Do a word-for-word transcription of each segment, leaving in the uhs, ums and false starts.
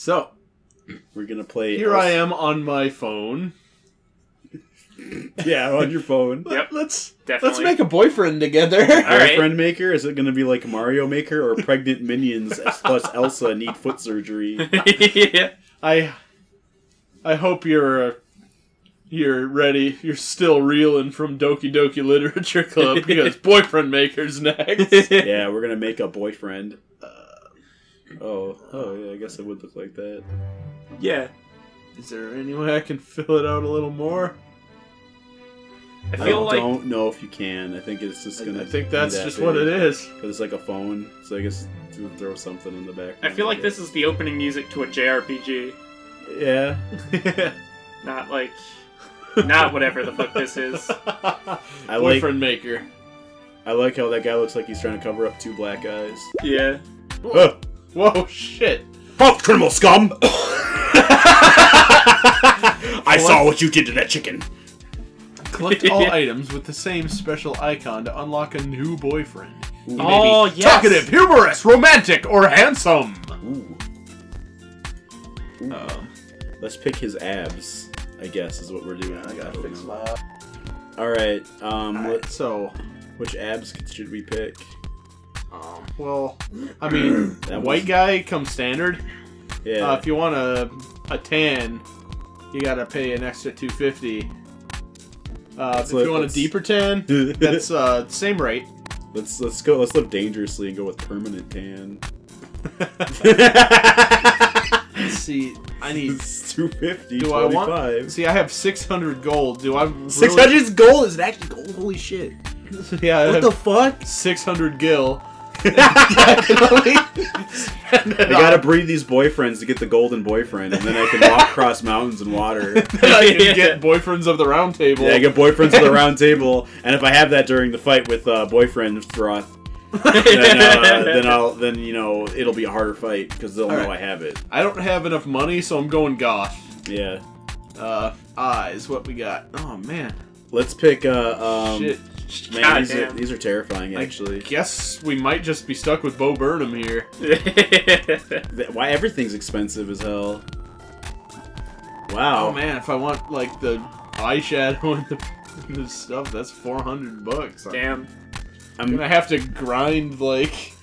So, we're going to play... Here us. I am on my phone. Yeah, on your phone. Yep, let's definitely. Let's make a boyfriend together. Boyfriend right. maker? Is it going to be like Mario Maker or Pregnant Minions plus Elsa need foot surgery? Yeah. I I hope you're uh, you're ready. You're still reeling from Doki Doki Literature Club because Boyfriend Maker's next. Yeah, we're going to make a boyfriend. Uh, oh, oh yeah, I guess it would look like that. Yeah. Is there any way I can fill it out a little more? I, feel I like, don't know if you can. I think it's just gonna. I think that's that just big. What it is. Because it's like a phone, so I guess you throw something in the back. I feel like this is the opening music to a J R P G. Yeah. Not like, not whatever the fuck this is. I Boyfriend like, Maker. I like how that guy looks like he's trying to cover up two black eyes. Yeah. Whoa! Whoa! Shit! Oh, criminal scum! I saw what you did to that chicken. Collect all yeah. items with the same special icon to unlock a new boyfriend. Ooh, you oh, may be yes. talkative, humorous, romantic, or handsome. Ooh. Ooh. Uh, Let's pick his abs, I guess, is what we're doing. I gotta fix my abs. All right. Um. All right. So, which abs should we pick? Um. Well, I mean, that white guy comes standard. Yeah. Uh, if you want a a tan, you gotta pay an extra two fifty. Uh, if live, you want a deeper tan, that's uh, same rate. Let's let's go. Let's live dangerously and go with permanent tan. Let's see, I need two fifty. Do I want? See, I have six hundred gold. Do I? Really... Six hundred gold is it actually gold? Holy shit! Yeah. What the fuck? Six hundred gil. I gotta breed these boyfriends to get the golden boyfriend, and then I can walk across mountains and water. Then I can yeah. get boyfriends of the round table. Yeah, I get boyfriends of the round table, and if I have that during the fight with uh, boyfriend Froth, then, uh, then I'll then you know it'll be a harder fight because they'll All know right. I have it. I don't have enough money, so I'm going goth. Yeah. Uh, eyes. What we got? Oh man. Let's pick. Uh, um, Shit. Man, these are, these are terrifying, actually. I guess we might just be stuck with Bo Burnham here. Why everything's expensive as hell. Wow. Oh, man, if I want, like, the eyeshadow and the, the stuff, that's four hundred bucks. Damn. I'm, I'm going to have to grind, like...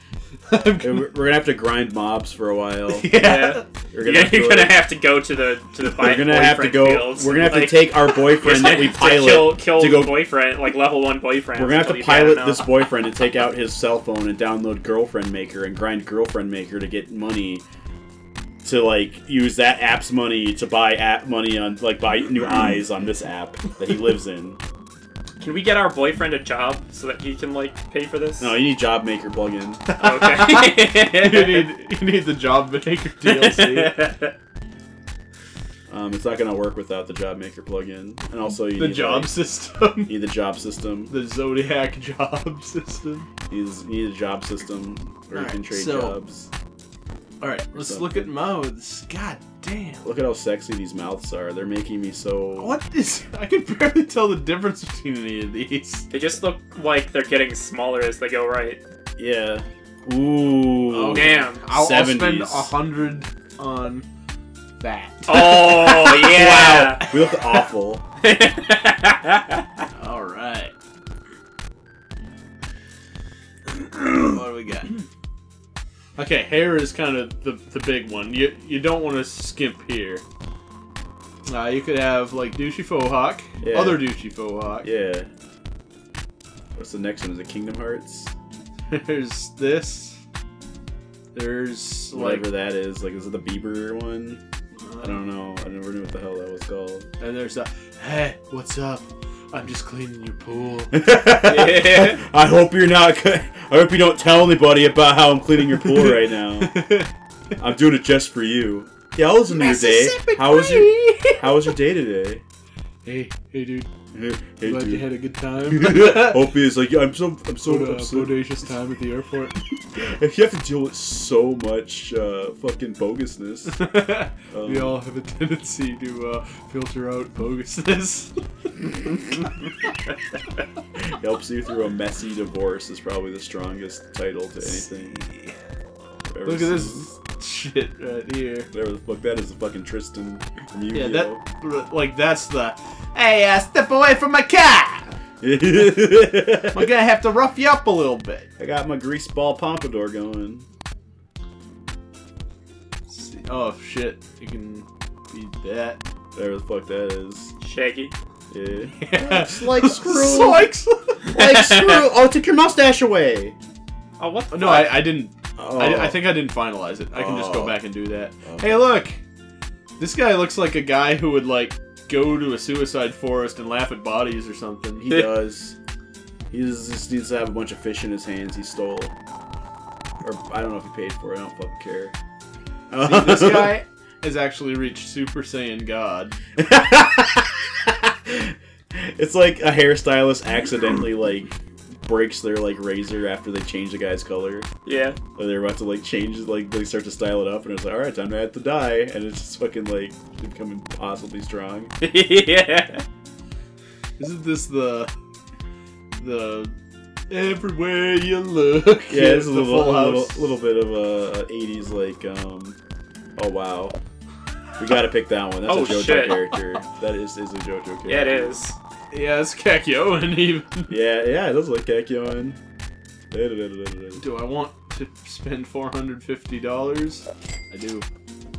Gonna... We're gonna have to grind mobs for a while. Yeah, we're gonna, yeah, have, to you're gonna like... have to go to the to the. We're gonna have to go. Fields. We're gonna have like, to take our boyfriend that we pilot to kill, kill to go boyfriend like level one boyfriend. We're gonna have to pilot this boyfriend and take out his cell phone and download Girlfriend Maker and grind Girlfriend Maker to get money to like use that app's money to buy app money on like buy new eyes on this app that he lives in. Can we get our boyfriend a job so that he can, like, pay for this? No, you need Job Maker plugin. Okay. you, need, you need the Job Maker D L C. um, it's not going to work without the Job Maker plugin. And also, you the need... Job like, system. You need the job system. The Zodiac job system. You need, you need a job system where you can trade so, jobs. Alright, let's something. Look at mouths. God damn. Look at how sexy these mouths are. They're making me so... What is... I can barely tell the difference between any of these. They just look like they're getting smaller as they go right. Yeah. Ooh. Oh, damn. I'll, I'll spend a hundred on that. Oh, yeah. Wow. We look awful. Alright. What do we got? Okay, hair is kind of the, the big one. You you don't want to skimp here. Uh, you could have, like, douchey Fohawk. Yeah. Other douchey Fohawk. Yeah. What's the next one? Is it Kingdom Hearts? There's this. There's, Whatever like... that is. Like, is it the Bieber one? Um, I don't know. I never knew what the hell that was called. And there's a, hey, what's up? I'm just cleaning your pool. Yeah. I hope you're not. I hope you don't tell anybody about how I'm cleaning your pool right now. I'm doing it just for you. Yeah, how was your day? How was your How was your day today? Hey, hey, dude. Hey, hey Glad dude. you had a good time. Hope it's like I'm so I'm so what, uh, upset. Bodacious time at the airport. If you have to deal with so much uh, fucking bogusness, um, we all have a tendency to uh, filter out bogusness. Helps you through a messy divorce is probably the strongest title to anything. Look at this. shit right here. Whatever the fuck that is, a fucking Tristan from Yu-Gi-Oh. Yeah, that, like, that's the, hey, uh, step away from my car! I'm gonna have to rough you up a little bit. I got my grease ball pompadour going. See, oh, shit. You can beat that. Whatever the fuck that is. Shaggy. Yeah. Yeah. It's like screw. Slikes. Like screw. Oh, took your mustache away. Oh, what the no, fuck? I, I didn't. Oh. I, I think I didn't finalize it. I can oh. just go back and do that. Oh. Hey, look! This guy looks like a guy who would, like, go to a suicide forest and laugh at bodies or something. He does. He just needs to have a bunch of fish in his hands. He stole. Or, I don't know if he paid for it. I don't fucking care. See, this guy has actually reached Super Saiyan God. It's like a hairstylist accidentally, like, breaks their, like, razor after they change the guy's color. Yeah. Or they're about to, like, change, like, they start to style it up, and it's like, alright, time to have to die. And it's just fucking, like, becoming possibly strong. Yeah. Isn't this the... the... everywhere you look. Yeah, it's a little, little, little bit of a eighties, like, um... oh, wow. We gotta pick that one. That's oh, a JoJo shit. character. That is, is a JoJo character. Yeah, it is. Yeah, it's Kakyoin even. Yeah, yeah, it does look like Kakyoin. Do I want to spend four hundred fifty dollars? I do.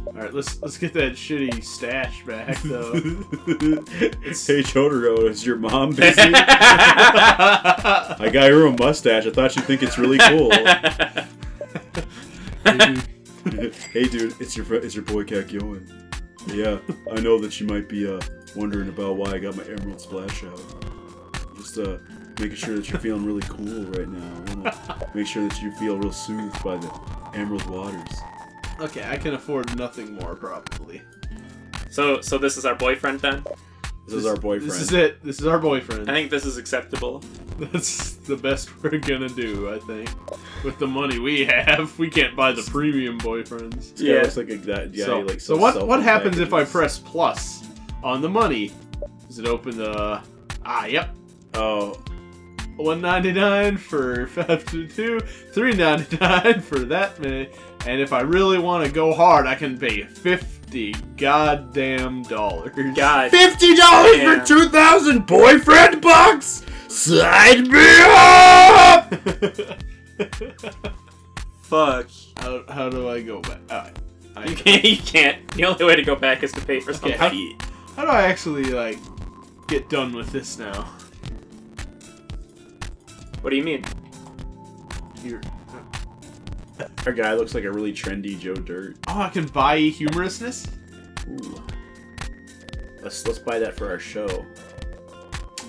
Alright, let's let's get that shitty stash back, though. Hey, Jotaro, is your mom busy? I got her a mustache. I thought you'd think it's really cool. Hey, dude, it's your, it's your boy Kakyoin. Yeah, I know that you might be, uh... wondering about why I got my Emerald Splash out. Just uh, making sure that you're feeling really cool right now. I wanna make sure that you feel real soothed by the Emerald Waters. Okay, I can afford nothing more, probably. So, so this is our boyfriend then? This, this is our boyfriend. This is it. This is our boyfriend. I think this is acceptable. That's the best we're gonna do, I think. With the money we have, we can't buy the premium boyfriends. Yeah, yeah. It's like a guy, yeah, so, like so what? What happens if I press plus? On the money. Does it open the... Ah, yep. Oh. one ninety-nine for five two two, three ninety-nine for that many. And if I really want to go hard, I can pay fifty goddamn dollars. God. fifty dollars damn. For two thousand boyfriend bucks? Sign me up! Fuck. How, how do I go back? Alright. You can't, you can't. The only way to go back is to pay for something. Okay, How do I actually, like, get done with this now? What do you mean? Here. Our guy looks like a really trendy Joe Dirt. Oh, I can buy humorousness? Ooh. Let's, let's buy that for our show.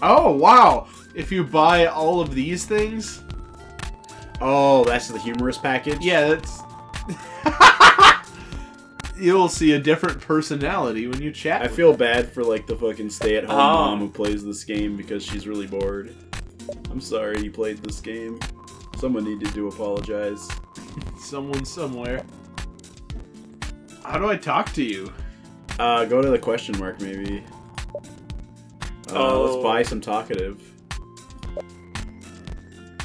Oh, wow! If you buy all of these things... Oh, that's the humorous package? Yeah, that's... You'll see a different personality when you chat. I feel her. bad for like the fucking stay-at-home oh. mom who plays this game because she's really bored. I'm sorry you played this game. Someone needed to apologize. Someone somewhere. How do I talk to you? Uh, go to the question mark maybe. Uh, oh. Let's buy some talkative.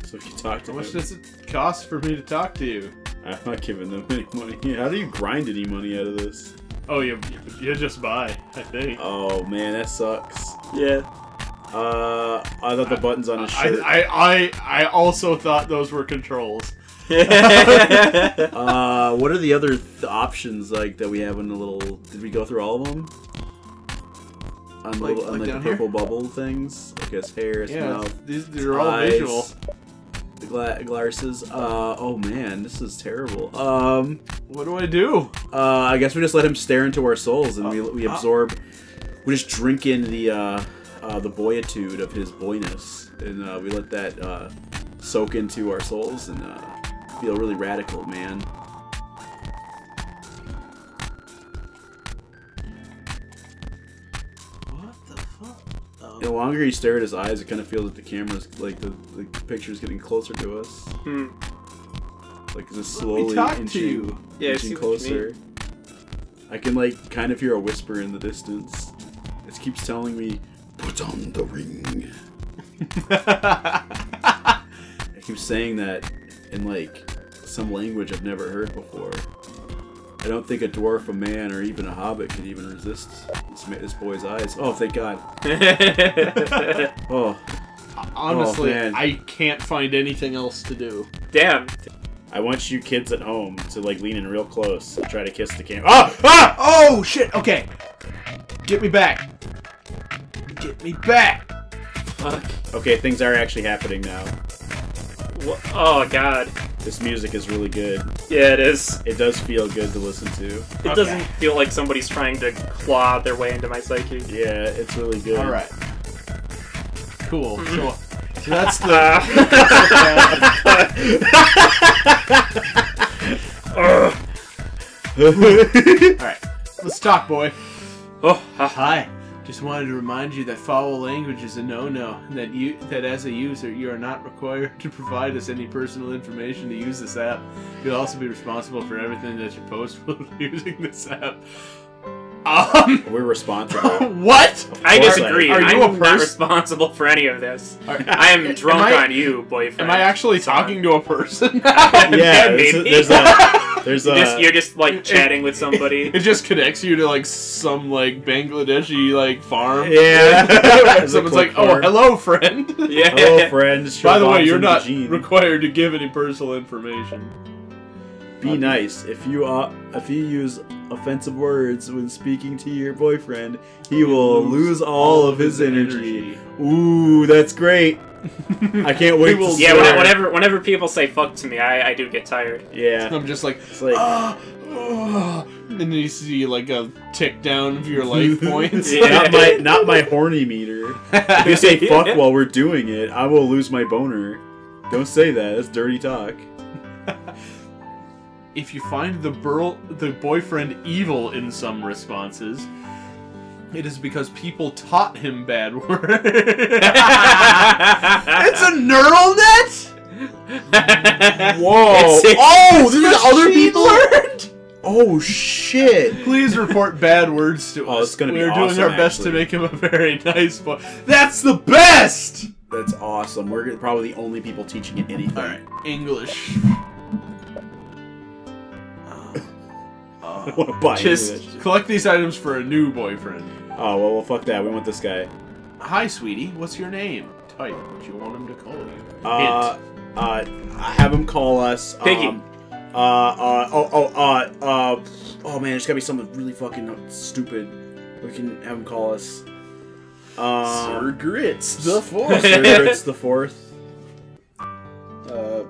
So if you talk to How him. much does it cost for me to talk to you? I'm not giving them any money. How do you grind any money out of this? Oh, you, you just buy, I think. Oh, man, that sucks. Yeah. Uh, I thought the I, buttons on his shirt. I, I, I, I also thought those were controls. uh, what are the other th options like that we have in the little... Did we go through all of them? On, like, little, on like, like the purple here? bubble things? Like his hair, his yeah, mouth, these, these are all eyes. visual. Gla glasses. Uh, oh man, this is terrible. Um, what do I do? Uh, I guess we just let him stare into our souls, and uh, we we absorb. Uh, we just drink in the uh, uh, the boyitude of his boyness, and uh, we let that uh, soak into our souls and uh, feel really radical, man. The longer you stare at his eyes, it kind of feels like the camera's, like, the, the picture's getting closer to us. Hmm. Like, just slowly inching, to you. Yeah, inching closer. I can, like, kind of hear a whisper in the distance. It keeps telling me, put on the ring. I keep saying that in, like, some language I've never heard before. I don't think a dwarf, a man, or even a hobbit could even resist this, this boy's eyes. Oh, thank God. Oh. Honestly, oh, I can't find anything else to do. Damn. I want you kids at home to, like, lean in real close and try to kiss the camera. Ah! Ah! Oh, shit! Okay. Get me back. Get me back. Fuck. Okay, things are actually happening now. What? Oh, God. This music is really good. Yeah, it is. It does feel good to listen to. It okay. doesn't feel like somebody's trying to claw their way into my psyche. Yeah, it's really good. All right. Cool. Mm-hmm. Cool. So that's the... uh. All right. Let's talk, boy. Oh, hi. Just wanted to remind you that foul language is a no-no, and that you that as a user you are not required to provide us any personal information to use this app. You'll also be responsible for everything that you post while using this app. Um We're responsible. What? I disagree. Are you I'm a not responsible for any of this. Right. I am drunk am I, on you, boyfriend. Am I actually talking to a person? yeah, yeah, maybe. There's a There's you're, a, just, you're just like chatting it, with somebody. It just connects you to like some like Bangladeshi like farm. Yeah. Someone's like, "Oh, hello, friend." Yeah. Hello, friend. By the way, you're not required to give any personal information. Be okay. nice. If you uh, if you use offensive words when speaking to your boyfriend, he you will lose, lose all of his energy. energy. Ooh, that's great. I can't wait to see. Yeah, swear. whenever whenever people say fuck to me, I, I do get tired. Yeah. I'm just like, it's like ah, oh. And then you see like a tick down of your life points. Yeah. Not my not my horny meter. If you say fuck while we're doing it, I will lose my boner. Don't say that, that's dirty talk. If you find the burl the boyfriend evil in some responses, it is because people taught him bad words. It's a neural net? Whoa. It's, it's, oh, this is other people learned? Oh, shit. Please report bad words to oh, us. It's gonna we be are awesome, doing our best actually. to make him a very nice boy. That's the best! That's awesome. We're probably the only people teaching it anything. All right, English. I don't want to buy Just collect these items for a new boyfriend. Oh, well, well, fuck that. We want this guy. Hi, sweetie. What's your name? Type what you want him to call you. Uh, Hint. uh, have him call us. Piggy. Um, uh, uh, oh, oh, uh, uh, oh, man, there's gotta be something really fucking stupid. We can have him call us. Uh, Sir Grits the Fourth. Sir Grits the Fourth. Uh,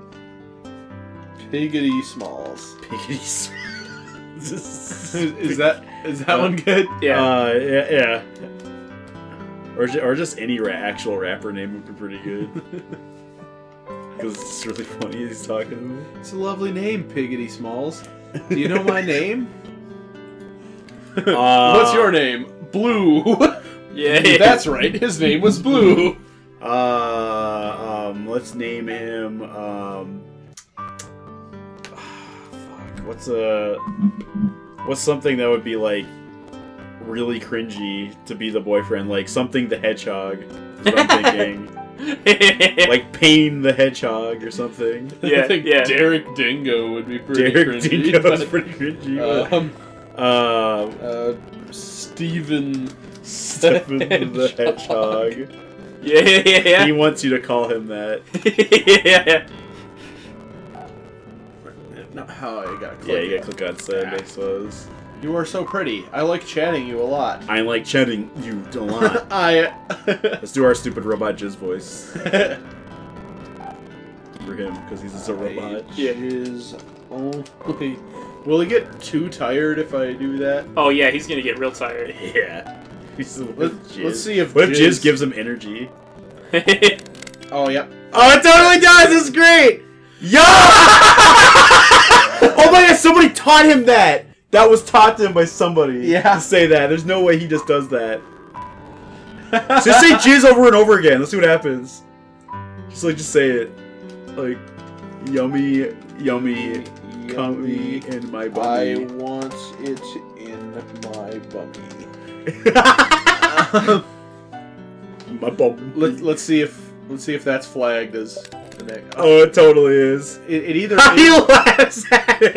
Piggity Smalls. Piggity Smalls. Is, is that is that uh, one good? Yeah, uh, yeah, yeah. Or or just any ra actual rapper name would be pretty good. Because it's really funny. He's talking to me. It's a lovely name, Piggity Smalls. Do you know my name? Uh, What's your name? Blue. Yeah, that's right. His name was Blue. Uh, um, let's name him. Um, What's a what's something that would be like really cringy to be the boyfriend? Like something the Hedgehog. Is what I'm thinking. Like Pain the Hedgehog or something. Yeah, I think yeah. Derek Dingo would be pretty Derek cringy. Derek Dingo is pretty cringy. Um, uh, uh, Steven Stephen the Hedgehog. Yeah, yeah, yeah. He wants you to call him that. Yeah. No, oh, you gotta click. Yeah, you gotta click on send, I suppose. You are so pretty. I like chatting you a lot. I like chatting you a lot. I. Let's do our stupid robot jizz voice. For him, because he's just a robot. Yeah, is only. Will he get too tired if I do that? Oh yeah, he's gonna get real tired. Yeah. He's the let's, let's see if. What jizz... if jizz gives him energy? Oh yeah. Oh, it totally does. It's great. Yeah. Oh my God! Somebody taught him that. That was taught to him by somebody. Yeah. To say that. There's no way he just does that. Just say jizz over and over again. Let's see what happens. Just like, just say it. Like, yummy, yummy, yummy in my bummy. I want it in my bummy. My bum. Let, let's see if let's see if that's flagged as. Oh, oh, it totally is. It, it either. He laughs at it.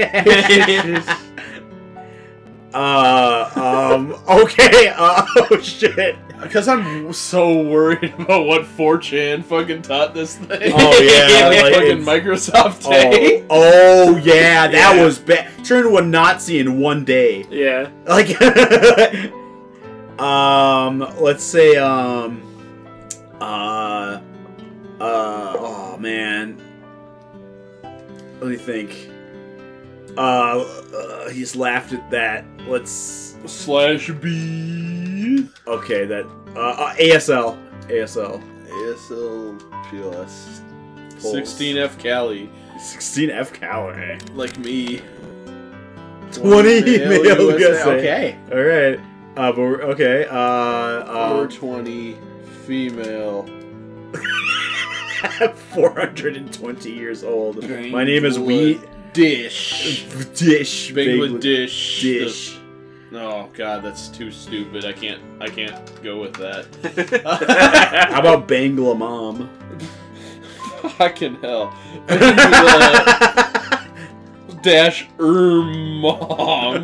Uh, um, okay, uh, oh shit. Because I'm so worried about what four chan fucking taught this thing. Oh, yeah. Like, fucking Microsoft Day. Oh, oh yeah, that yeah. was bad. Turned into a Nazi in one day. Yeah. Like, um, let's say, um, uh, uh, oh, man. Let me think. Uh, uh he's laughed at that. Let's... Slash B... Okay, that... Uh, uh A S L. A S L. A S L... P O S. sixteen F Cali. sixteen F Cali. Like me. twenty mil Okay. Alright. Uh, but we're... Okay, uh... four twenty female. four hundred twenty years old. Bangla My name is Wheat. Dish. Dish. Bangla Dish. Dish. The... Oh god, that's too stupid. I can't. I can't go with that. How about Bangla Mom? Fucking hell. Bangla dash er mom.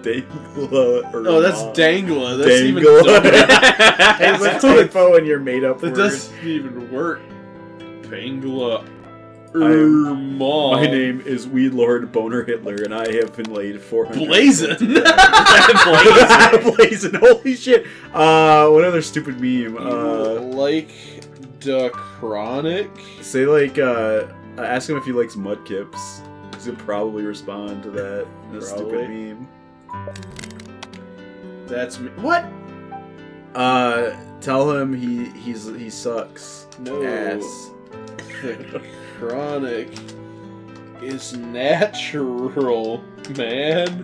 Dangla er. Oh, that's Dangla. That's Dangla. Even dumber. It's a typo in your made-up word. It doesn't even work. Bangla. Er, mom. My name is Weed Lord Boner Hitler, and I have been laid four hundred. Blazin'! Blazin'! Blazin'! Holy shit! Uh, what other stupid meme? Uh, like the Chronic? Say, like, uh, ask him if he likes Mudkips. He'll probably respond to that. That stupid meme. That's me. What? Uh, tell him he, he's, he sucks. No. Ass. Chronic is natural, man.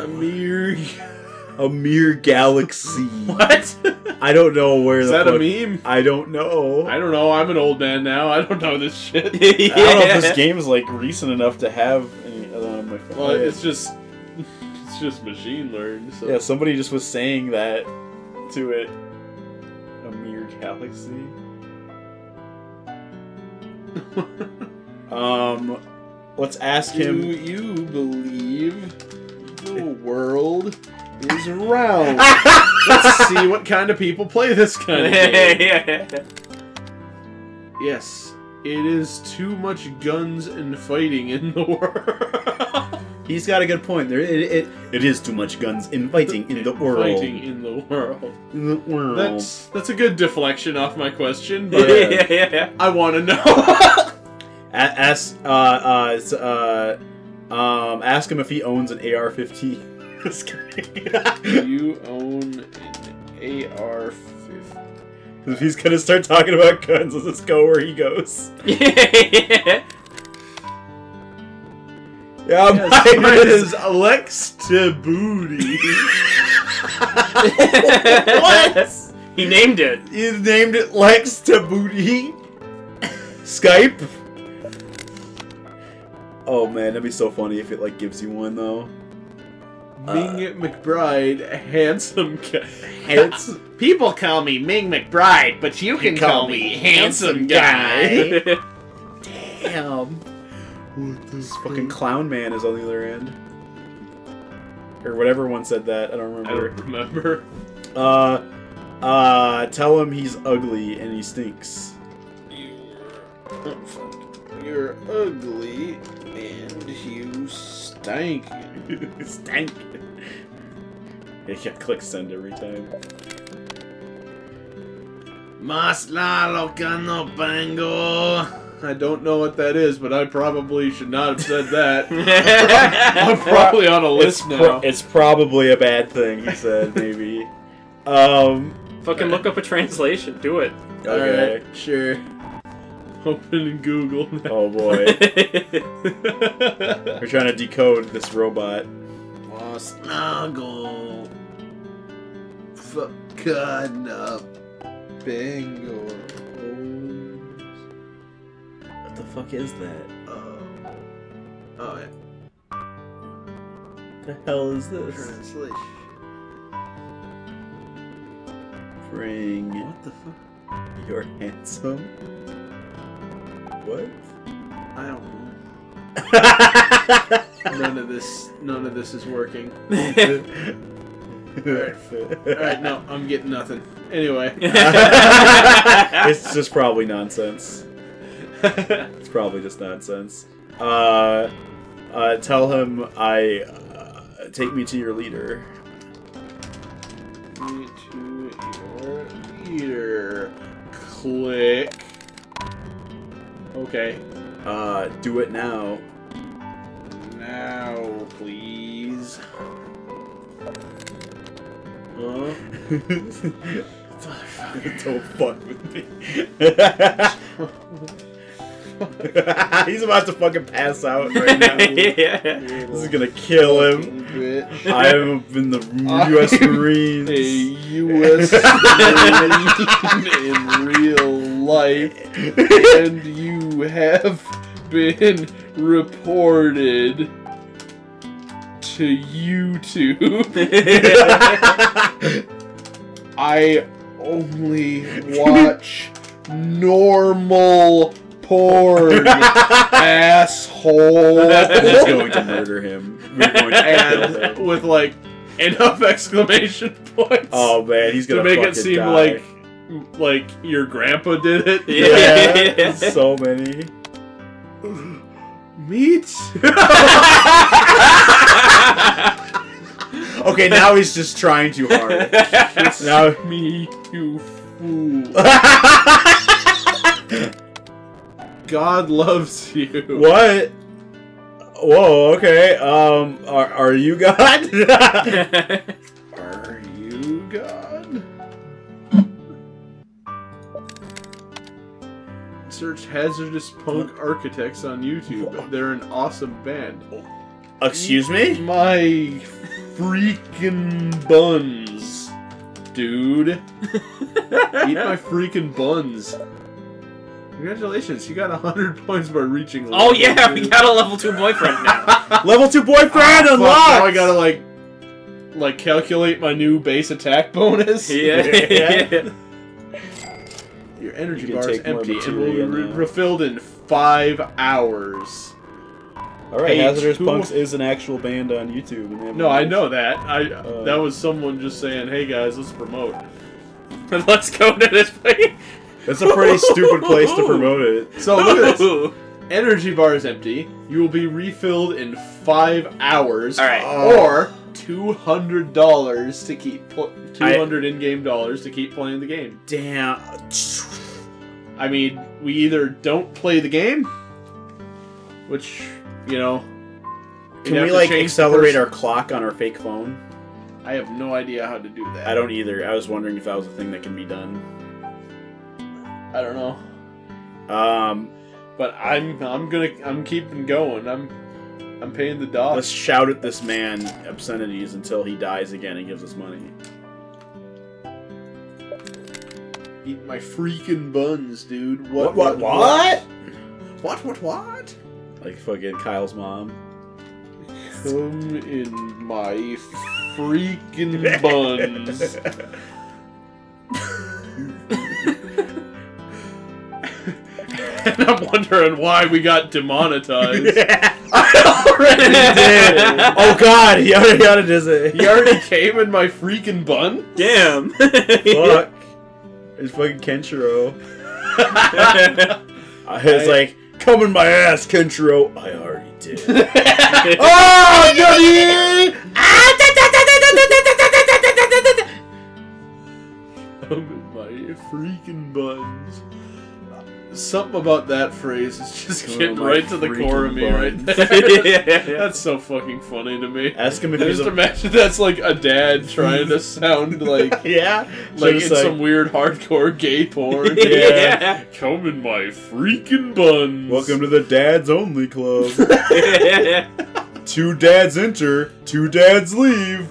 A mere, a mere galaxy. What? I don't know where. Is the that fuck, a meme? I don't know. I don't know. I'm an old man now. I don't know this shit. Yeah. I don't know if this game is like recent enough to have. Any, I don't know, my phone. Well, it's just. It's just machine learned. So. Yeah, somebody just was saying that to it. A mere galaxy. um, let's ask Do him. Do you believe the world is round? Let's see what kind of people play this kind of game. Yes, it is too much guns and fighting in the world. He's got a good point. There, it, it, it is too much guns inviting in the world. Fighting in the world. In the world. That's, that's a good deflection off my question, but yeah, yeah, yeah. I want to know. ask, uh, uh, uh, um, ask him if he owns an A R fifteen. Do you own an A R fifteen? If he's going to start talking about guns, let's just go where he goes. Yeah. Yeah, yes, mine is Alex to Booty. What? He named it. He named it Lex to Booty. Skype. Oh man, that'd be so funny if it like gives you one though. Ming uh, McBride, handsome guy. Handsome. People call me Ming McBride, but you can you call, call me handsome guy. guy. Damn. This fucking clown man is on the other end. Or whatever one said that, I don't remember. I don't remember. Uh, uh, tell him he's ugly and he stinks. You're, you're ugly and you stink. Stink. Yeah, click send every time. Masla Locano Bango. I don't know what that is, but I probably should not have said that. I'm probably on a list it's now. It's probably a bad thing, he said, maybe. Um, Fucking look up a translation. Do it. Okay, right. Sure. Open Google now. Oh, boy. We're trying to decode this robot. Snuggle. Fucking up. Bingo. The fuck is that? Uh, oh, yeah. The hell is this? Translation. Bring. What the fuck? You're handsome. What? I don't know. None of this, none of this is working. Alright, right, no, I'm getting nothing. Anyway. It's just probably nonsense. It's probably just nonsense. Uh, uh, tell him I, uh, take me to your leader. Take me to your leader. Click. Okay. Uh, do it now. Now, please. Huh? Don't fuck with me. He's about to fucking pass out right now. Yeah. This is gonna kill him. Bitch. I'm in the U S Marines. A U S Marine in real life. And you have been reported to YouTube. I only watch normal porn, asshole. That's going to murder him. We're going to and kill him. With like enough exclamation points. Oh man, he's gonna to make it seem die. like like your grandpa did it. Yeah, yeah. So many. Meat. Okay, now he's just trying too hard. Kiss now me, you fool. God loves you. What? Whoa. Okay. Um. Are Are you God? Are you God? Search hazardous punk architects on YouTube. They're an awesome band. Excuse me? My freaking buns, dude. Eat my freaking buns. Congratulations, you got one hundred points by reaching level two. Oh yeah, we got a level two boyfriend now. Level two boyfriend ah, unlocked! Now I gotta like, like calculate my new base attack bonus. Yeah. Yeah. Yeah. Your energy you bar is empty and will be re refilled in five hours. Alright, Hazardous Punks is an actual band on YouTube. And no, I know that. I uh, That was someone just saying, hey guys, let's promote. Let's go to this place. That's a pretty stupid place to promote it. So look at this. Energy bar is empty. You will be refilled in five hours. All right. Or two hundred dollars to keep... two hundred in-game dollars to keep playing the game. Damn. I mean, we either don't play the game, which, you know... Can we, like, accelerate our clock on our fake phone? I have no idea how to do that. I don't either. I was wondering if that was a thing that can be done. I don't know, um, but I'm I'm gonna I'm keeping going. I'm I'm paying the dog. Let's shout at this man obscenities until he dies again and gives us money. Eat my freaking buns, dude! What what what what what what? what? Like fucking Kyle's mom. Come in my freaking buns. And I'm wondering why we got demonetized. Yeah. I already did. Oh god, he already got it, is it? He already came in my freaking bun? Damn. Fuck. It's fucking Kenshiro. I was I... like, come in my ass, Kenshiro. I already did. Oh, yeah! Come in my freaking buns. Something about that phrase is just oh, getting right to the core of me right there. Yeah. That's so fucking funny to me. Ask him if I he's just a... imagine that's like a dad trying to sound like yeah, like just in like... some weird hardcore gay porn. Yeah. Yeah. Come in my freaking buns. Welcome to the Dads Only Club. Two dads enter, two dads leave.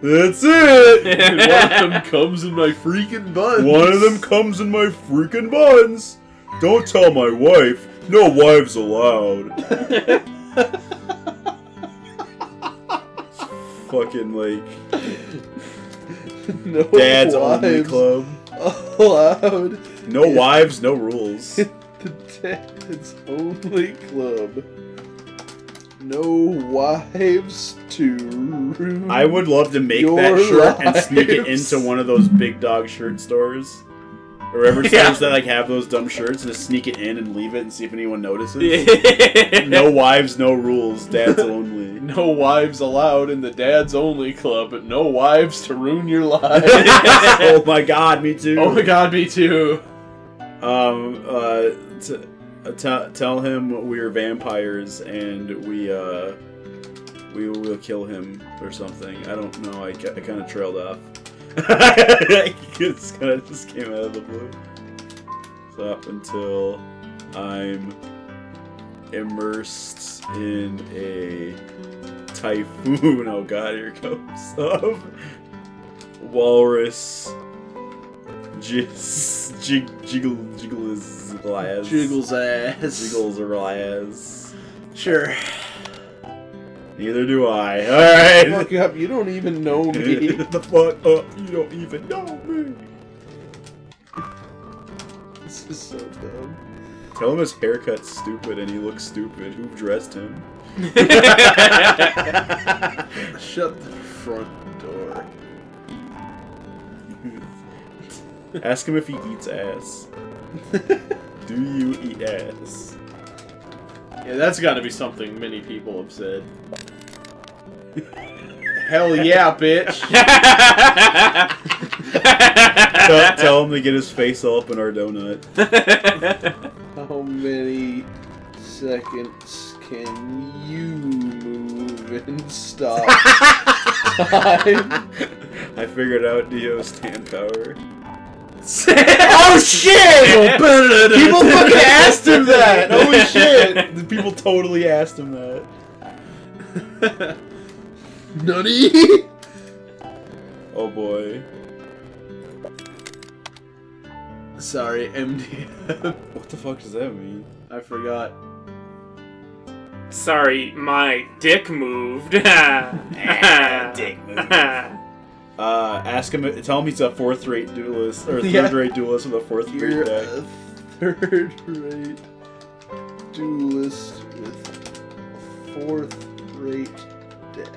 That's it! And one of them comes in my freaking buns. One of them comes in my freaking buns. Don't tell my wife. No wives allowed. Fucking like... No Dad's Only Club. Allowed. No wives, no rules. The dad's only club. No wives to ruin I would love to make that shirt lives. And sneak it into one of those big dog shirt stores. Or ever yeah. stores that like have those dumb shirts and just sneak it in and leave it and see if anyone notices. No wives, no rules, dads only. No wives allowed in the dad's only club, but no wives to ruin your life. Oh my god, me too. Oh my god, me too. Um, uh, t t tell him we're vampires and we, uh, we will kill him or something. I don't know, I, I kind of trailed off. It's kind of just came out of the blue. So up until I'm immersed in a typhoon. Oh god, here comes up. Walrus. Just jig, jiggle, jiggle his glass. Jiggles ass. Jiggles her glass. Sure. Neither do I. Alright. Fuck up, you don't even know me. The fuck up, you don't even know me. This is so dumb. Tell him his haircut's stupid and he looks stupid. Who dressed him? Shut the front door. Ask him if he eats ass. Do you eat ass? Yeah, that's gotta be something many people have said. Hell yeah, bitch! tell, tell him to get his face up in our donut. How many seconds can you move and stop time? I figured out Dio's stand power. Oh shit! People fucking asked him that! Holy shit! People totally asked him that. Nutty? Oh boy. Sorry, M D M. What the fuck does that mean? I forgot. Sorry, my dick moved. Dick moved. Uh, ask him, tell him he's a fourth-rate duelist, or a third-rate yeah. duelist with a fourth-rate deck. A third-rate duelist with a fourth-rate deck.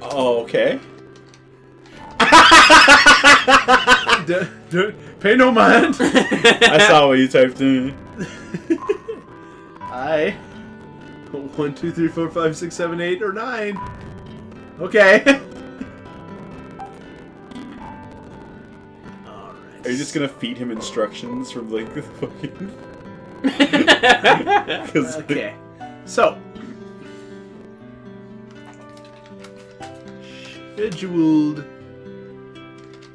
Oh, okay. d d pay no mind! I saw what you typed in. I... One, two, three, four, five, six, seven, eight, or nine. Okay. All right. Are you just gonna feed him instructions from like the fucking? Okay. Like... So, scheduled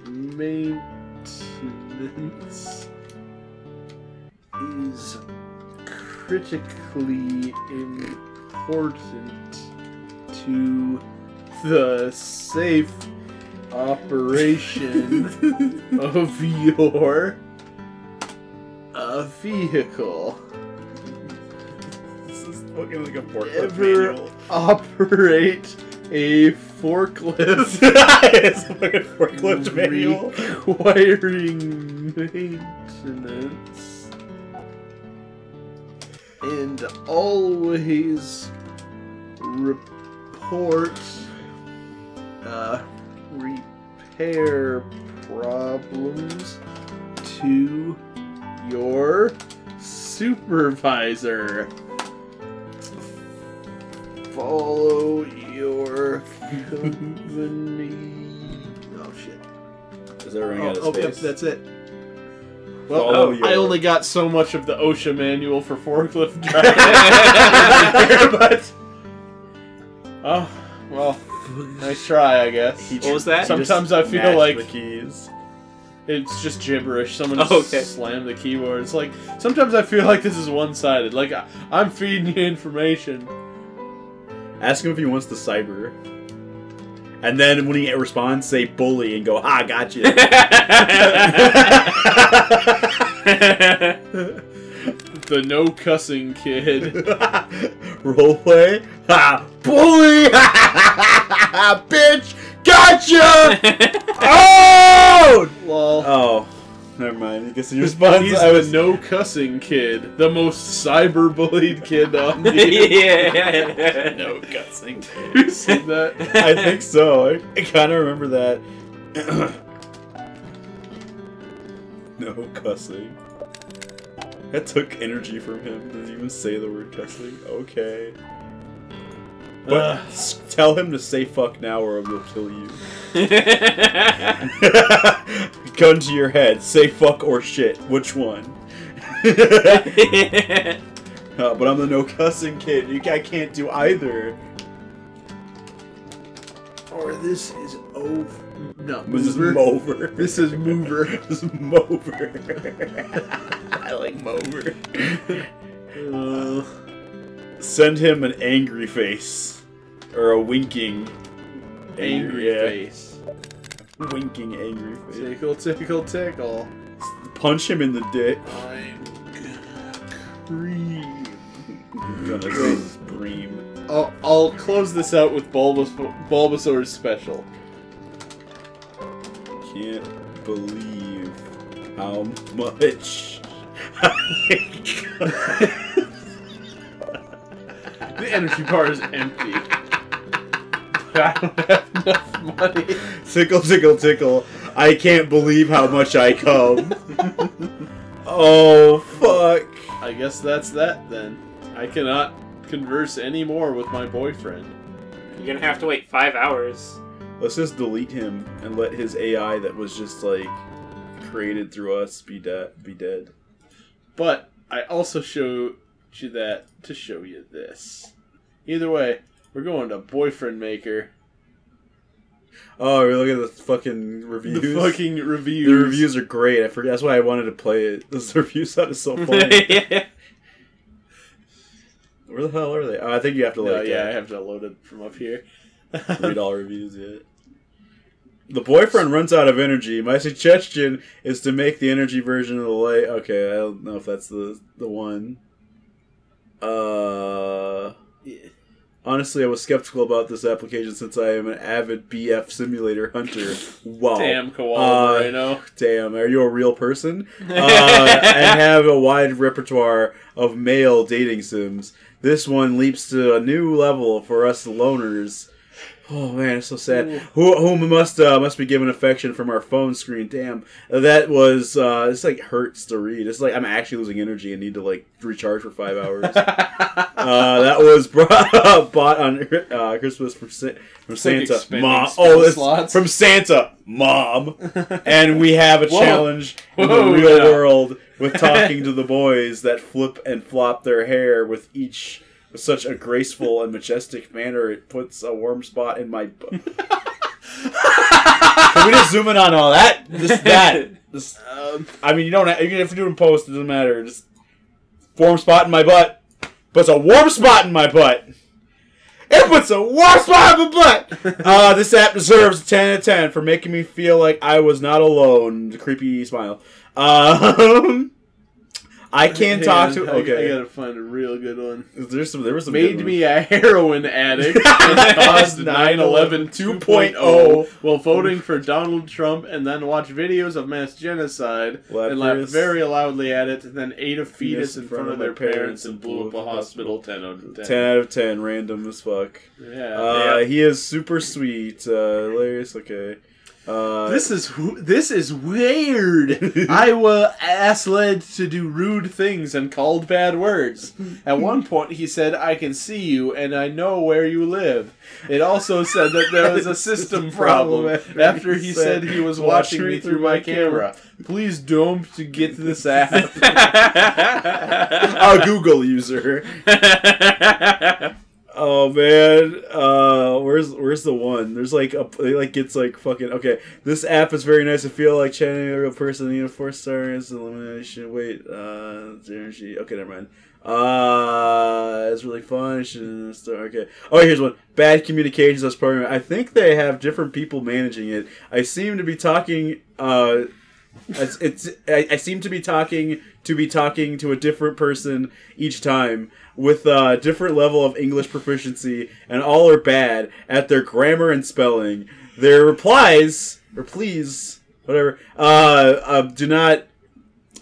maintenance is critically important to the safe operation of your uh, vehicle. This is looking like a forklift Ever manual. Operate a forklift. It's like a forklift manual. Requiring maintenance. And always report uh, repair problems to your supervisor. Follow your company. Oh shit! Is that running out of space? Oh, yep, that's it. Well, oh, I only got so much of the OSHA manual for forklift driving, but oh well, nice try, I guess. He what was that? Sometimes I feel like the keys. It's just gibberish. Someone just oh, okay. slammed the keyboard. It's like sometimes I feel like this is one-sided. Like I, I'm feeding you information. Ask him if he wants the cyber, and then when he responds, say bully and go, "Ha, gotcha." The no cussing kid. Roleplay? Ha! Bully! Ha! Bitch! Gotcha! Get your out! Lol. Oh. Never mind. I guess the response He's I was the no cussing kid. The most cyber-bullied kid on the yeah. No cussing kid. You seen that? I think so. I, I kind of remember that. No cussing. That took energy from him. Did he even say the word cussing? Okay. But uh, tell him to say fuck now or I will kill you. Gun to your head. Say fuck or shit. Which one? uh, but I'm the no cussing kid. You, I can't do either. Or this is over. No. This is mover. This is mover. This is mover. I like mover. Uh, Send him an angry face. Or a winking angry, angry yeah. face. Winking angry face. Tickle, tickle, tickle. Punch him in the dick. I'm gonna cream. I'm gonna scream. I'll, I'll close this out with Bulbas Bulbasaur's special. Can't believe how much. The energy bar is empty. I don't have enough money. Tickle, tickle, tickle. I can't believe how much I come. Oh, fuck. I guess that's that then. I cannot converse anymore with my boyfriend. You're gonna have to wait five hours. Let's just delete him and let his A I that was just, like, created through us be, de be dead. But I also show you that to show you this. Either way, we're going to Boyfriend Maker. Oh, look at the fucking reviews. The fucking reviews. The reviews are great. I forget. That's why I wanted to play it. This review sound is so funny. Yeah. Where the hell are they? Oh, I think you have to load no, it. Yeah, I have to load it from up here. Read all reviews yet. The boyfriend runs out of energy. My suggestion is to make the energy version of the light. Okay, I don't know if that's the the one. Uh, yeah. Honestly, I was skeptical about this application since I am an avid B F simulator hunter. Wow. Damn, koala uh, rhino. Damn, are you a real person? Uh, and have a wide repertoire of male dating sims. This one leaps to a new level for us loners. Oh man, it's so sad. Who, whom must uh, must be given affection from our phone screen? Damn, that was. Uh, it's like hurts to read. It's like I'm actually losing energy and need to like recharge for five hours. uh, that was brought, bought on uh, Christmas from Sa from Santa. Like Mom, oh, it's from Santa, Mom. And we have a Whoa. challenge in Whoa, the real yeah. world with talking to the boys that flip and flop their hair with each. With such a graceful and majestic manner, it puts a warm spot in my butt. Can we just zoom in on all that? Just that. Just, um, I mean, you don't have, even if you do it in post, it doesn't matter. Just warm spot in my butt. Puts a warm spot in my butt. It puts a warm spot in my butt. Uh, this app deserves a ten out of ten for making me feel like I was not alone. The creepy smile. Um... I can't Damn, talk to. Okay, I gotta find a real good one. There's some. There was some. Made me a heroin addict and caused nine eleven two point oh while voting for Donald Trump, and then watched videos of mass genocide Lapris. and laughed very loudly at it, and then ate a fetus yes, in front of, of their parents, parents and blew up a hospital. ten out of ten. ten out of ten. Random as fuck. Yeah. Uh, yeah. He is super sweet. Uh, hilarious. Okay. Uh, this is this is weird. I was ass led to do rude things and called bad words. At one point, he said, "I can see you and I know where you live." It also said that there was a system problem after he said he was watching me through my camera. Please don't get this app. A Google user. Oh man, uh, where's where's the one? There's like a it like gets like fucking okay. This app is very nice to feel like channeling a real person. You know, four stars elimination. Wait, uh, energy. Okay, never mind. Uh, it's really fun. I should start, okay. Oh, here's one. Bad communications as program. I think they have different people managing it. I seem to be talking. Uh, it's, it's I, I seem to be talking to be talking to a different person each time, with a different level of English proficiency, and all are bad at their grammar and spelling. their replies or pleas, whatever, uh, uh, do not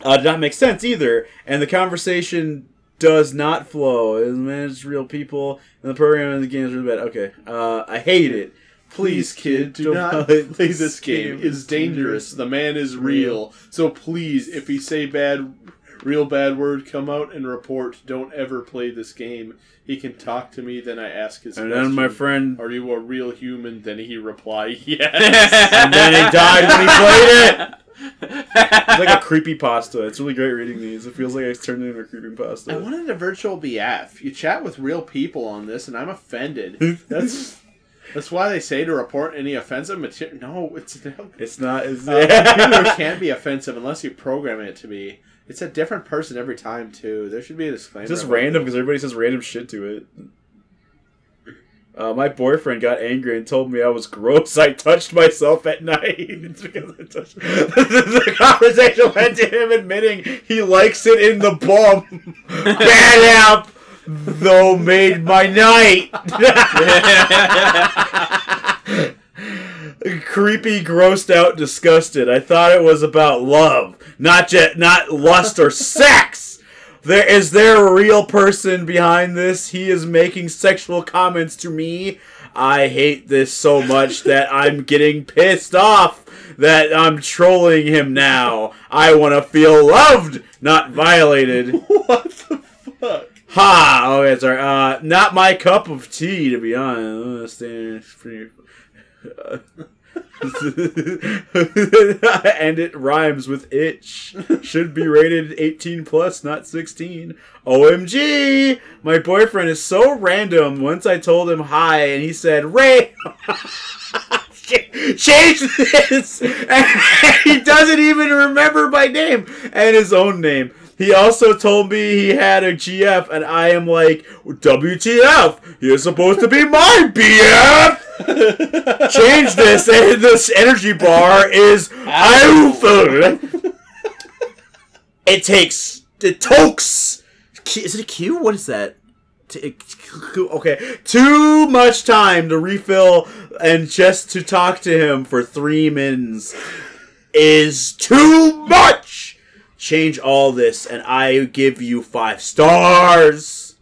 uh, do not make sense either, and the conversation does not flow. It manages real people, and the programming of the game is really bad. Okay, uh, I hate it. Please, kid, do not play this game. It's dangerous. The man is real. So please, if he say bad, real bad word, come out and report. Don't ever play this game. He can talk to me, then I ask his question. And then my friend... Are you a real human? Then he reply, yes. And then he died when he played it. It's like a creepypasta. It's really great reading these. It feels like I turned into a creepypasta. I wanted a virtual B F. You chat with real people on this, and I'm offended. That's... That's why they say to report any offensive material. No, it's not. It's not. It's not. Uh, computer can't be offensive unless you program it to be. It's a different person every time, too. There should be a disclaimer. It's just random because everybody says random shit to it. Uh, my boyfriend got angry and told me I was gross. I touched myself at night. It's because I touched. The conversation led to him admitting he likes it in the bum. Bad app. Though made my night. Creepy, grossed out, disgusted. I thought it was about love, not just not lust or sex. There is there a real person behind this? He is making sexual comments to me. I hate this so much that I'm getting pissed off that I'm trolling him now. I want to feel loved, not violated. What the fuck? Ha! Oh, yeah, sorry. Uh, not my cup of tea, to be honest. Uh, and it rhymes with itch. Should be rated eighteen plus, not sixteen. O M G! My boyfriend is so random. Once I told him hi, and he said, Ray! Change this! And he doesn't even remember my name and his own name. He also told me he had a G F, and I am like, W T F? You're supposed to be my B F! Change this, and this energy bar is awful. It takes, it tokes. Is it a Q? What is that? Okay, too much time to refill and just to talk to him for three mins is too much. Change all this, and I give you five stars.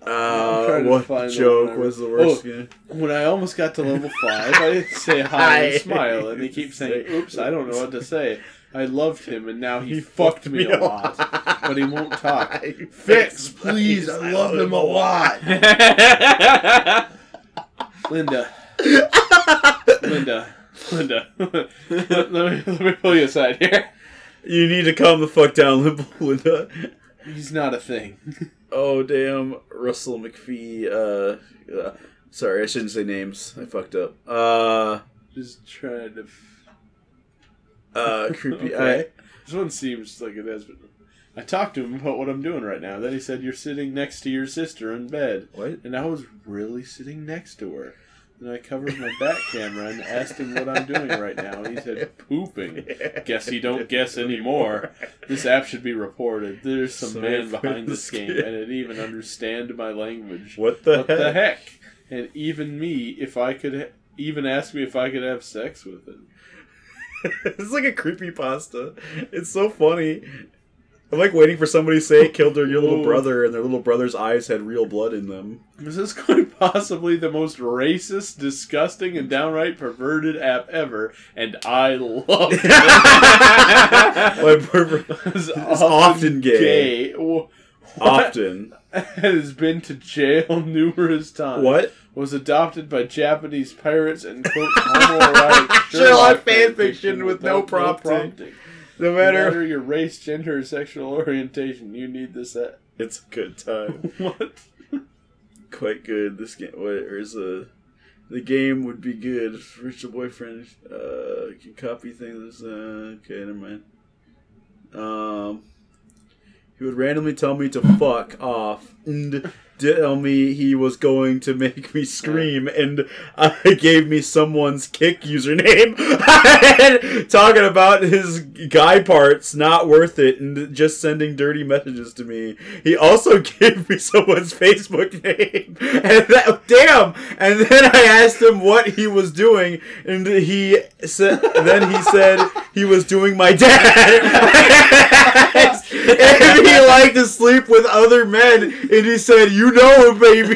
Uh, what joke was the worst? Oh, when I almost got to level five, I didn't say hi and smile, and they keep saying, oops, I don't know what to say. I loved him, and now he, he fucked, fucked me a lot. But he won't talk. Fix, please, I love him a lot. Linda. Linda. Linda, let, let, me, let me pull you aside here. You need to calm the fuck down, Linda. He's not a thing. Oh, damn. Russell McPhee. Uh, uh, sorry, I shouldn't say names. I fucked up. Uh, Just trying to... F uh, creepy. Okay. I, this one seems like it has been... I talked to him about what I'm doing right now. Then he said, you're sitting next to your sister in bed. What? And I was really sitting next to her. And I covered my back camera and asked him what I'm doing right now. And he said, pooping. Guess he don't guess anymore. This app should be reported. There's some so man behind this game, kid. And it even understand my language. What the what heck? the heck? And even me, if I could, even ask me if I could have sex with it. It's like a creepypasta. It's so funny. I'm like waiting for somebody to say killed their your little brother and their little brother's eyes had real blood in them. This is quite possibly the most racist, disgusting, and downright perverted app ever, and I love it. My boyfriend is often, often gay. gay. Often. Has been to jail numerous times. What? Was adopted by Japanese pirates and quote homoerotic Sherlock fanfiction with no prompting. No prompting. No matter, no matter your race, gender, or sexual orientation, you need this app. It's a good time. What? Quite good. This game. Where's a? The game would be good. Rich boyfriend uh, can copy things. Uh, okay, never mind. Um, He would randomly tell me to fuck off and tell me he was going to make me scream, and uh, gave me someone's Kick username talking about his guy parts not worth it and just sending dirty messages to me. He also gave me someone's Facebook name. And that, damn! And then I asked him what he was doing, and he said, then he said he was doing my dad. And he liked to sleep with other men, and he said, "You know him, baby."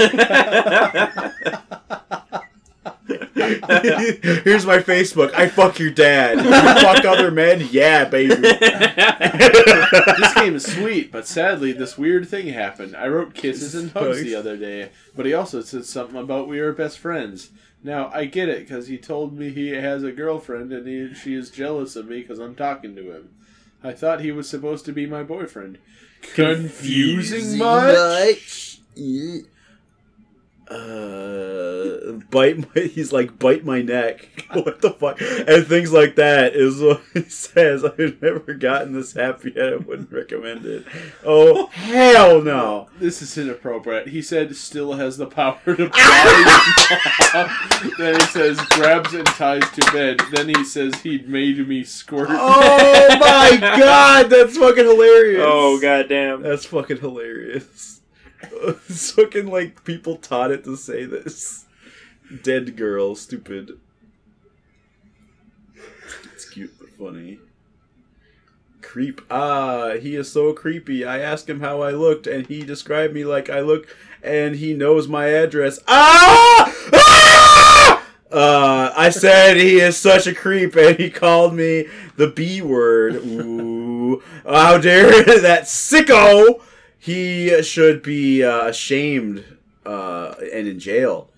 Here's my Facebook. I fuck your dad. You fuck other men? Yeah, baby. This game is sweet, but sadly, this weird thing happened. I wrote kisses and hugs the other day, but he also said something about we were best friends. Now, I get it, because he told me he has a girlfriend, and he, she is jealous of me because I'm talking to him. I thought he was supposed to be my boyfriend. Confusing, Confusing much? much? Uh, bite my, he's like, bite my neck. What the fuck? And things like that is what he says. I've never gotten this happy yet. I wouldn't recommend it. Oh, hell no. This is inappropriate. He said, still has the power to play. Then he says, grabs and ties to bed. Then he says, he made me squirt. Oh my god, that's fucking hilarious. Oh, goddamn. That's fucking hilarious. It's fucking like people taught it to say this. Dead girl, stupid. It's cute but funny. Creep. Ah, he is so creepy. I asked him how I looked, and he described me like I look, and he knows my address. Ah! Ah! Uh, I said he is such a creep, and he called me the B word. Ooh. How dare that sicko! He should be uh, ashamed uh, and in jail.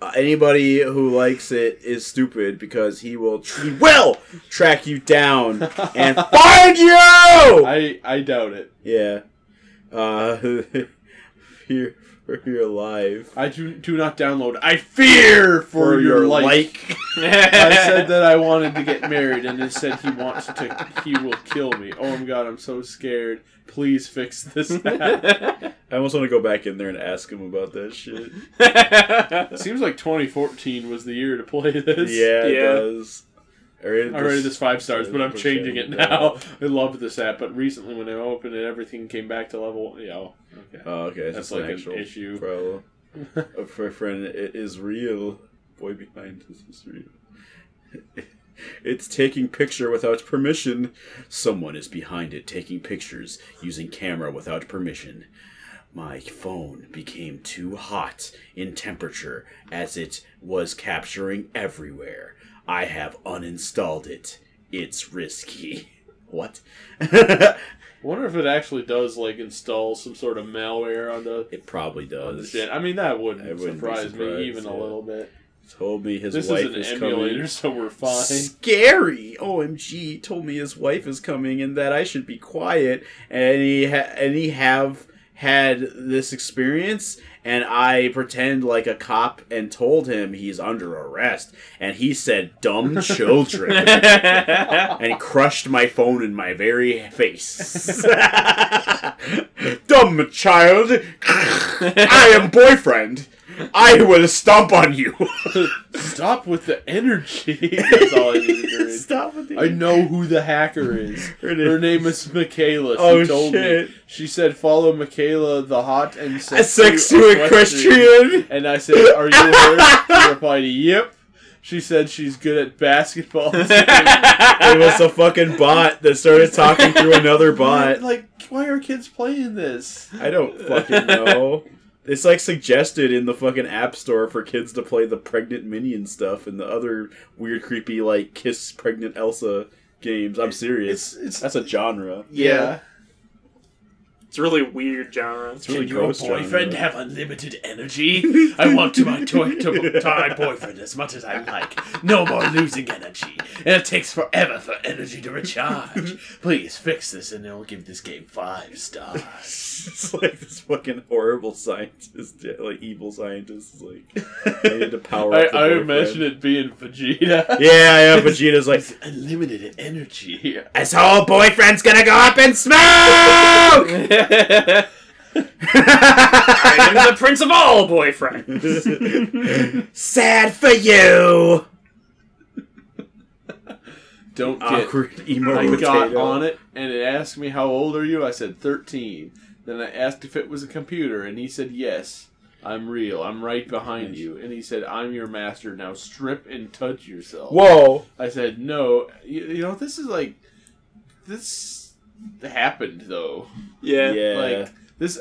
Uh, anybody who likes it is stupid, because he will he will track you down and find you. I I doubt it. Yeah, uh, fear for your life. I do do not download. I fear for, for your, your like. like. I said that I wanted to get married, and he said he wants to. He will kill me. Oh my god! I'm so scared. Please fix this app. I almost want to go back in there and ask him about that shit. It seems like twenty fourteen was the year to play this. Yeah, yeah. It does. I rated, I rated this five stars, but I'm changing it now. I loved this app, but recently when I opened it, everything came back to level... Yeah, oh, okay. Oh, okay. That's, That's like an, actual an issue. Problem. For a friend, it is real. Boy behind this is real. It's taking picture without permission. Someone is behind it taking pictures using camera without permission. My phone became too hot in temperature as it was capturing everywhere. I have uninstalled it. It's risky. What? I wonder if it actually does, like, install some sort of malware on the... It probably does. I mean, that wouldn't, wouldn't surprise me even yeah. a little bit. Told me his this wife is, is emulator, coming. So we're fine. Scary. O M G. Told me his wife is coming and that I should be quiet. And he ha and he have had this experience. And I pretend like a cop and told him he's under arrest. And he said, "Dumb children," and he crushed my phone in my very face. Dumb child. I am boyfriend. I will stomp on you. Stop with the energy. That's all I needed to read. Stop with the energy. I know who the hacker is. Her name, Her name is Michaela. She oh, told shit. me. She said, follow Michaela the hot and sexy equestrian. And I said, are you her? She replied, yep. She said she's good at basketball. It was a fucking bot that started talking through another bot. Like, why are kids playing this? I don't fucking know. It's like suggested in the fucking app store for kids to play the pregnant minion stuff and the other weird, creepy, like, kiss pregnant Elsa games. I'm serious. It's, it's, That's a genre. Yeah. It's a really weird genre. It's really Can your boyfriend genre. have unlimited energy? I want to my, to, to, to my boyfriend as much as I like. No more losing energy. And it takes forever for energy to recharge. Please fix this and I'll give this game five stars. It's like this fucking horrible scientist, like evil scientist. Is like, I need to power up. I, I imagine it being Vegeta. Yeah, yeah, Vegeta's like, it's unlimited energy. This whole boyfriend's gonna go up and smoke! I am the prince of all boyfriends. Sad for you. Don't get awkward emo I potato. Got on it, and it asked me, how old are you? I said thirteen. Then I asked if it was a computer, and he said, yes, I'm real. I'm right behind you. And he said, I'm your master. Now strip and touch yourself. Whoa. I said, no. You, you know, this is like... This happened, though. Yeah. yeah. Like, this...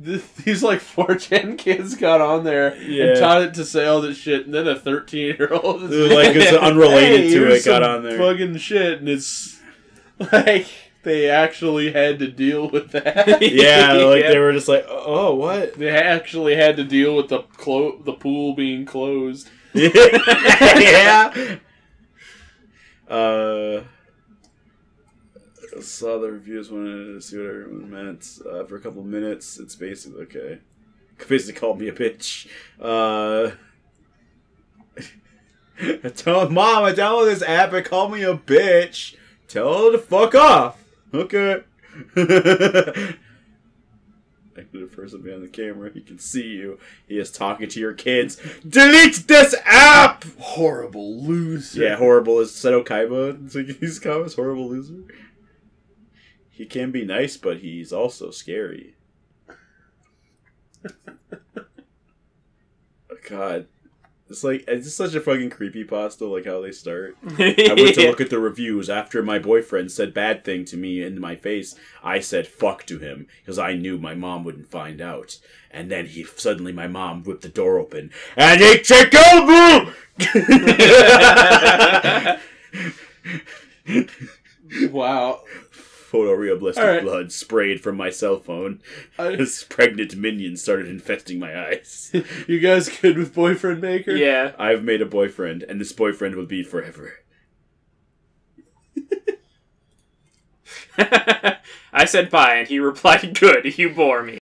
This, these, like, four chan kids got on there yeah. and taught it to say all this shit, and then a thirteen-year-old... Like, it's unrelated hey, to it, got on there. Fucking shit, and it's... Like, they actually had to deal with that. Yeah, like, yeah. they were just like, oh, what? They actually had to deal with the clo the pool being closed. Yeah! Uh... I saw the reviews, wanted to see what everyone meant. Uh, for a couple of minutes, it's basically okay. Basically called me a bitch. Uh, I told Mom, I downloaded this app and called me a bitch. Tell her to fuck off. Okay. Like the person behind the camera, he can see you. He is talking to your kids. Delete this app! Horrible loser. Yeah, horrible is Seto Kaiba in these comments. Horrible loser. He can be nice, but he's also scary. God. It's like, it's just such a fucking creepypasta, like how they start. I went to look at the reviews after my boyfriend said bad thing to me in my face. I said fuck to him, because I knew my mom wouldn't find out. And then he, suddenly my mom whipped the door open. And he took over! Wow. Photorealistic right. blood sprayed from my cell phone as pregnant minions started infesting my eyes. You guys good with Boyfriend Maker? Yeah. I've made a boyfriend, and this boyfriend will be forever. I said bye, and he replied, good, you bore me.